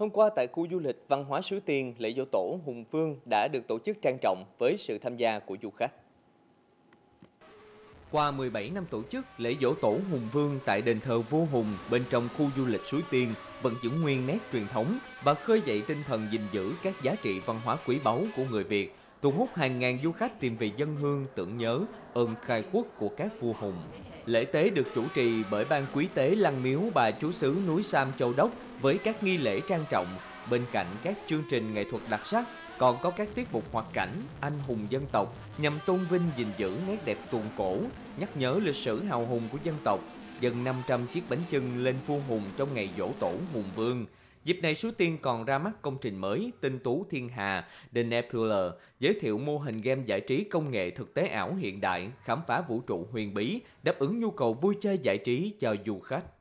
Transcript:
Hôm qua tại khu du lịch văn hóa Suối Tiên, lễ Giỗ Tổ Hùng Vương đã được tổ chức trang trọng với sự tham gia của du khách. Qua 17 năm tổ chức, lễ Giỗ Tổ Hùng Vương tại đền thờ Vua Hùng bên trong khu du lịch Suối Tiên vẫn giữ nguyên nét truyền thống và khơi dậy tinh thần gìn giữ các giá trị văn hóa quý báu của người Việt, thu hút hàng ngàn du khách tìm về dân hương tưởng nhớ ơn khai quốc của các vua hùng. Lễ tế được chủ trì bởi ban quý tế Lăng Miếu Bà Chúa xứ núi Sam Châu Đốc với các nghi lễ trang trọng. Bên cạnh các chương trình nghệ thuật đặc sắc, còn có các tiết mục hoạt cảnh, anh hùng dân tộc nhằm tôn vinh gìn giữ nét đẹp tuồng cổ, nhắc nhớ lịch sử hào hùng của dân tộc. Gần 500 chiếc bánh chưng lên vua hùng trong ngày Giỗ Tổ Hùng Vương. Dịp này, Suối Tiên còn ra mắt công trình mới Tinh Tú Thiên Hà, The Nebula, giới thiệu mô hình game giải trí công nghệ thực tế ảo hiện đại, khám phá vũ trụ huyền bí, đáp ứng nhu cầu vui chơi giải trí cho du khách.